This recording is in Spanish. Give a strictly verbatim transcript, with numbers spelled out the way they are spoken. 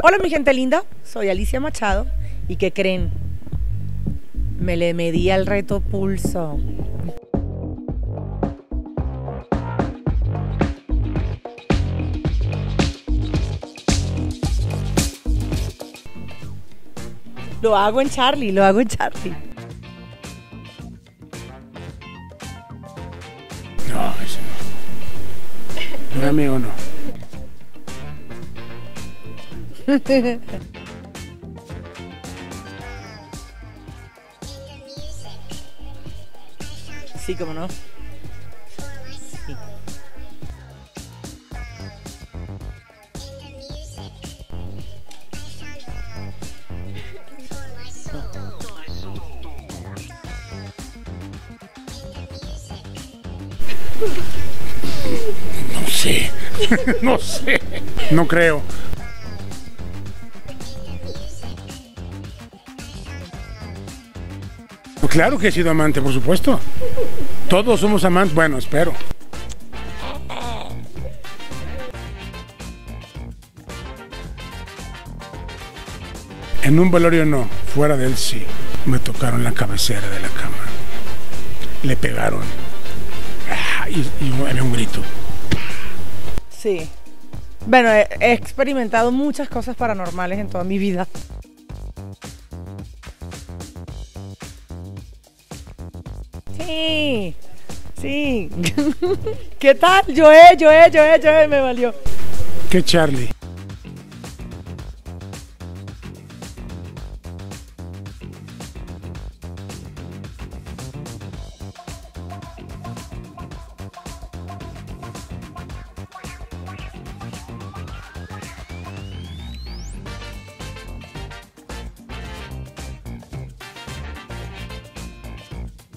Hola mi gente linda, soy Alicia Machado y ¿qué creen? Me le medí al Reto Pulzo. Lo hago en Charlie, lo hago en Charlie. No, ese no. Un amigo no. Sí, cómo no. Sí. No sé, no sé, no creo. Pues claro que he sido amante, por supuesto. Todos somos amantes, bueno, espero. En un velorio no, fuera de él sí. Me tocaron la cabecera de la cama. Le pegaron. Y, y había un grito. Sí. Bueno, he, he experimentado muchas cosas paranormales en toda mi vida. Sí, sí. ¿Qué tal? Yo he, yo he, yo he, yo he, me valió. ¿Qué Charlie?